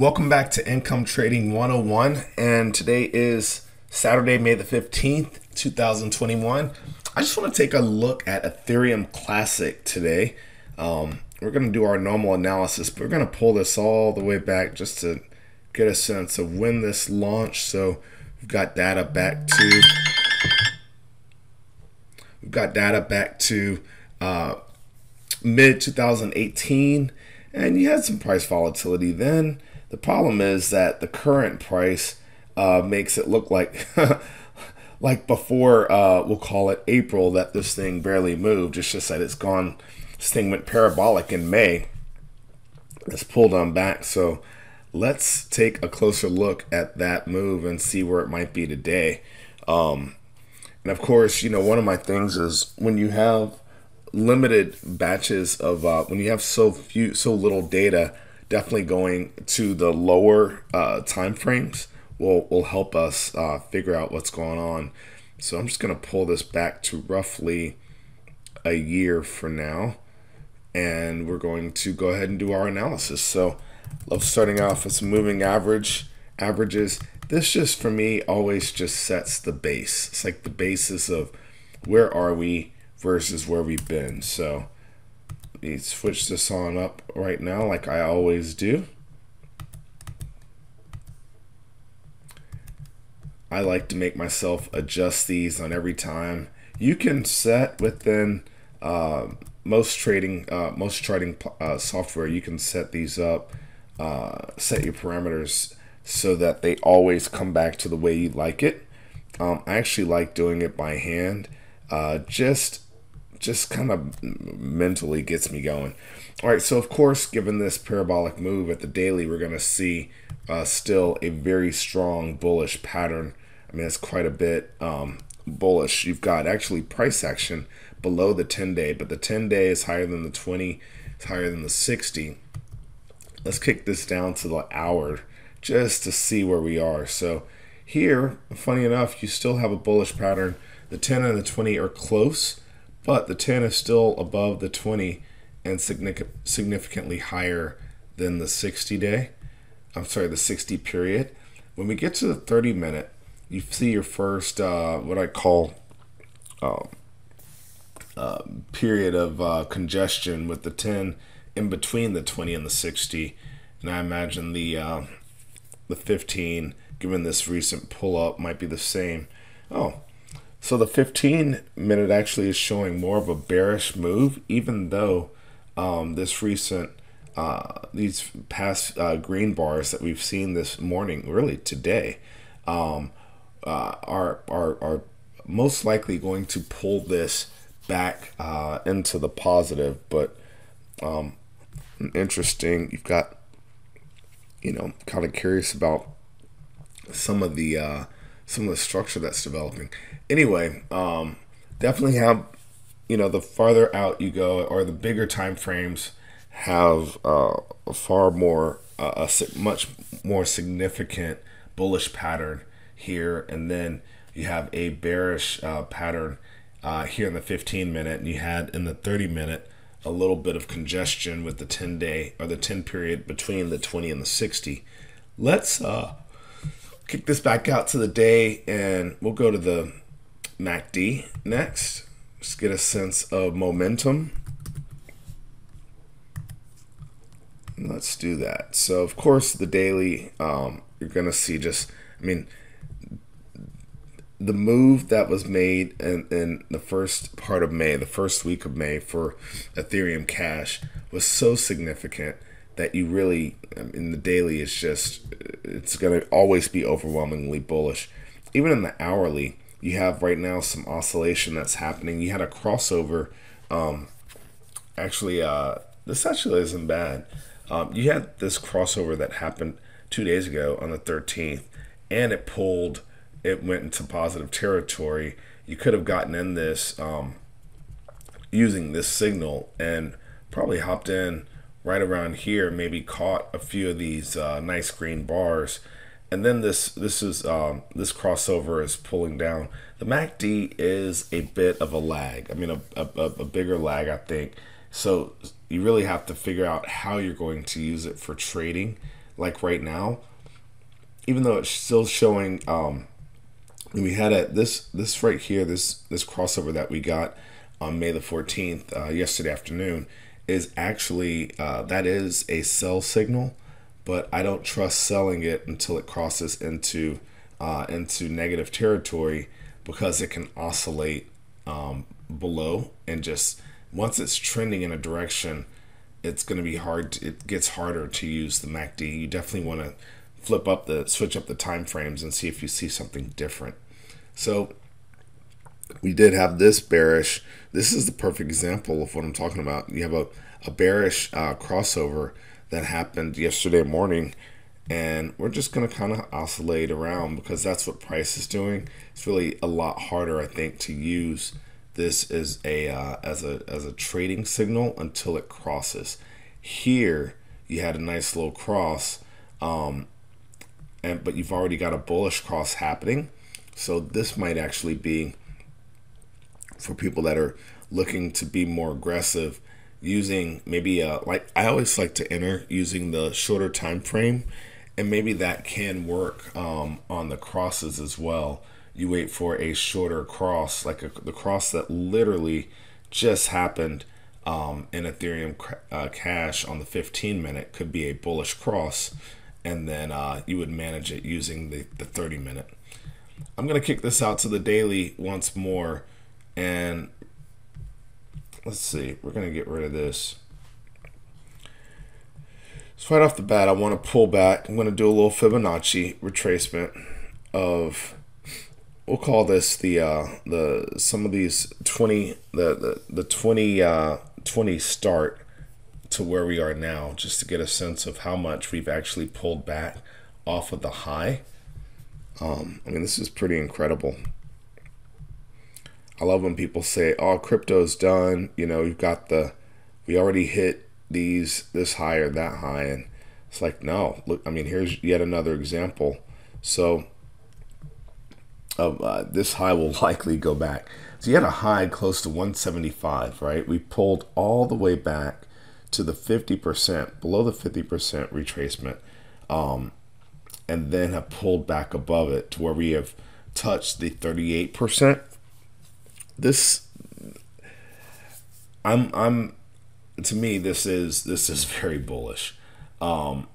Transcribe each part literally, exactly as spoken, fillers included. Welcome back to Income Trading one oh one, and today is Saturday, May the fifteenth two thousand twenty-one. I just want to take a look at Ethereum Classic today. Um, we're going to do our normal analysis, but we're going to pull this all the way back just to get a sense of when this launched. So we've got data back to we've got data back to uh, mid two thousand eighteen, and you had some price volatility then. The problem is that the current price uh, makes it look like like before, uh, we'll call it April, that this thing barely moved. It's just that it's gone. This thing went parabolic in May. It's pulled on back. So let's take a closer look at that move and see where it might be today. Um, and of course, you know, one of my things is when you have limited batches of uh, when you have so few, so little data, definitely going to the lower uh, time frames will will help us uh, figure out what's going on. So I'm just gonna pull this back to roughly a year for now, and we're going to go ahead and do our analysis. So love starting off with some moving average averages. This just for me always just sets the base. It's like the basis of where are we versus where we've been. So let me switch this on up right now like I always do. I like to make myself adjust these on every time. You can set within uh, most trading uh, most trading uh, software, you can set these up, uh, set your parameters so that they always come back to the way you like it. Um, I actually like doing it by hand. Uh, just just kind of mentally gets me going. All right, so of course, given this parabolic move at the daily, we're going to see uh, still a very strong bullish pattern. I mean, it's quite a bit um, bullish. You've got actually price action below the ten day, but the ten day is higher than the twenty, it's higher than the sixty. Let's kick this down to the hour just to see where we are. So here, funny enough, you still have a bullish pattern. The ten and the twenty are close, but the ten is still above the twenty and significantly higher than the sixty day. I'm sorry, the sixty period. When we get to the thirty minute, you see your first uh, what I call uh, uh, period of uh, congestion with the ten in between the twenty and the sixty, and I imagine the uh, the fifteen, given this recent pull up, might be the same. Oh. So the fifteen minute actually is showing more of a bearish move, even though um, this recent, uh, these past uh, green bars that we've seen this morning, really today, um, uh, are, are, are most likely going to pull this back uh, into the positive. But um, interesting, you've got, you know, kind of curious about some of the, uh, some of the structure that's developing. Anyway, um, definitely have, you know, the farther out you go or the bigger time frames have uh, a far more, uh, a much more significant bullish pattern here. And then you have a bearish uh, pattern uh, here in the fifteen minute, and you had in the thirty minute, a little bit of congestion with the ten day or the ten period between the twenty and the sixty. Let's, uh, kick this back out to the day, and we'll go to the M A C D next. Just get a sense of momentum. Let's do that. So of course the daily, um, you're gonna see just, I mean, the move that was made in, in the first part of May, the first week of May for Ethereum Cash was so significant that you really, I mean, the daily is just, it's going to always be overwhelmingly bullish. Even in the hourly, you have right now some oscillation that's happening. You had a crossover. Um, actually, uh, this actually isn't bad. Um, you had this crossover that happened two days ago on the thirteenth, and it pulled, it went into positive territory. You could have gotten in this um, using this signal and probably hopped in right around here, maybe caught a few of these uh, nice green bars, and then this this is um, this crossover is pulling down. The M A C D is a bit of a lag. I mean, a, a, a bigger lag, I think. So you really have to figure out how you're going to use it for trading. like right now, even though it's still showing, um, we had a, this this right here, this this crossover that we got on May the fourteenth, uh, yesterday afternoon, is actually, uh, that is a sell signal, but I don't trust selling it until it crosses into uh, into negative territory, because it can oscillate um, below, and just once it's trending in a direction, it's going to be hard to, it gets harder to use the M A C D. You definitely want to flip up the switch up the time frames and see if you see something different. So we did have this bearish. This is the perfect example of what I'm talking about. You have a, a bearish uh, crossover that happened yesterday morning, and we're just going to kind of oscillate around, because that's what price is doing. It's really a lot harder, I think, to use this as a uh, as a as a trading signal until it crosses. Here you had a nice little cross, um, and but you've already got a bullish cross happening. So this might actually be for people that are looking to be more aggressive, using maybe a, like I always like to enter using the shorter time frame, and maybe that can work um, on the crosses as well. You wait for a shorter cross, like a, the cross that literally just happened um, in Ethereum uh, Cash on the fifteen minute could be a bullish cross, and then uh, you would manage it using the, the thirty minute. I'm gonna kick this out to the daily once more, and let's see, we're gonna get rid of this. So right off the bat, I wanna pull back. I'm gonna do a little Fibonacci retracement of, we'll call this the uh, the some of these twenty the the, the twenty uh, twenty start to where we are now, just to get a sense of how much we've actually pulled back off of the high. Um, I mean, this is pretty incredible. I love when people say, "Oh, crypto's done." You know, you've got the we already hit these this high or that high, and it's like, no, look. I mean, here's yet another example. So. Of, uh, this high will likely go back. So you had a high close to one seventy-five, right? We pulled all the way back to the fifty percent, below the fifty percent retracement, um, and then have pulled back above it to where we have touched the thirty-eight percent. This, I'm, I'm, to me, this is this is very bullish, um,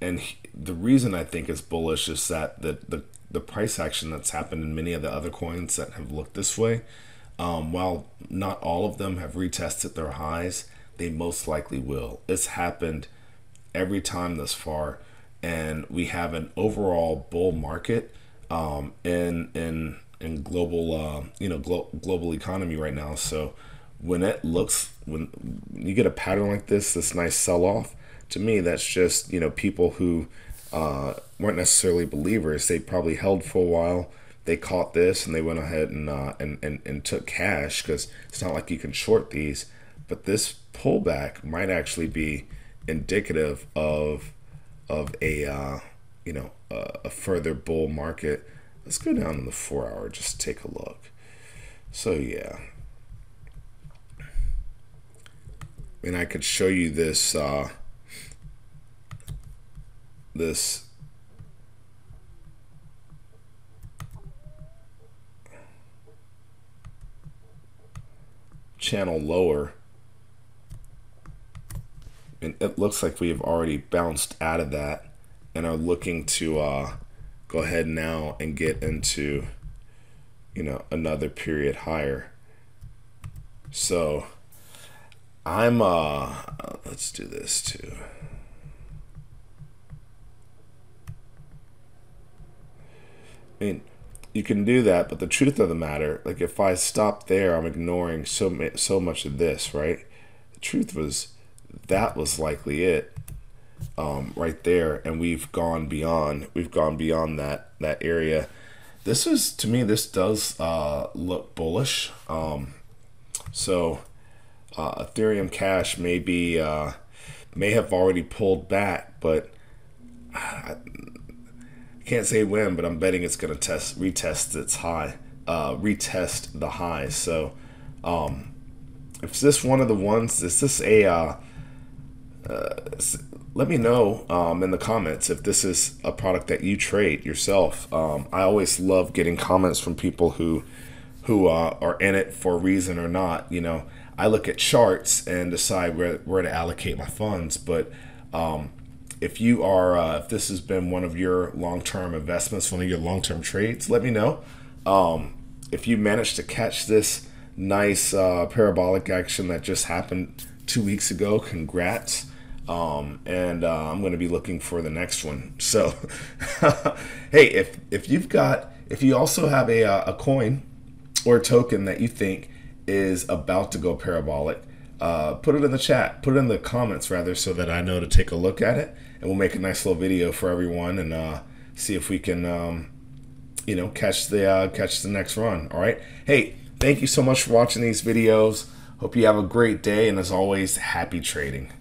and he, the reason I think it's bullish is that the the the price action that's happened in many of the other coins that have looked this way, um, while not all of them have retested their highs, they most likely will. It's happened every time this far, and we have an overall bull market um, in in in global uh, you know glo global economy right now. So when it looks when you get a pattern like this, this nice sell off, to me that's just you know people who. Uh, weren't necessarily believers. They probably held for a while. They caught this and they went ahead and uh, and, and and took cash, because it's not like you can short these. But this pullback might actually be indicative of of a uh, you know a, a further bull market. Let's go down in the four hour. Just take a look. So yeah, and I could show you this. Uh, this channel lower, and it looks like we have already bounced out of that and are looking to uh, go ahead now and get into you know another period higher. So I'm uh let's do this too. I mean, you can do that, but the truth of the matter, like if I stop there, I'm ignoring so so much of this, right? The truth was that was likely it um, right there, and we've gone beyond. We've gone beyond that that area. This is to me, this does uh, look bullish. Um, so uh, Ethereum Cash may be uh, may have already pulled back, but. I, Can't say when, but I'm betting it's gonna test retest its high, uh, retest the high. So, um, if this one of the ones, is this a uh, uh, let me know um, in the comments if this is a product that you trade yourself. Um, I always love getting comments from people who who uh, are in it for a reason or not. You know, I look at charts and decide where where to allocate my funds. But um, if you are, uh, if this has been one of your long-term investments, one of your long-term trades, let me know. Um, if you managed to catch this nice uh, parabolic action that just happened two weeks ago, congrats. Um, and uh, I'm going to be looking for the next one. So, hey, if if you've got, if you also have a uh, a coin or a token that you think is about to go parabolic, uh, put it in the chat, put it in the comments rather, so that I know to take a look at it, and we'll make a nice little video for everyone and uh, see if we can, um, you know, catch the uh, catch the next run. All right. Hey, thank you so much for watching these videos. Hope you have a great day, and as always, happy trading.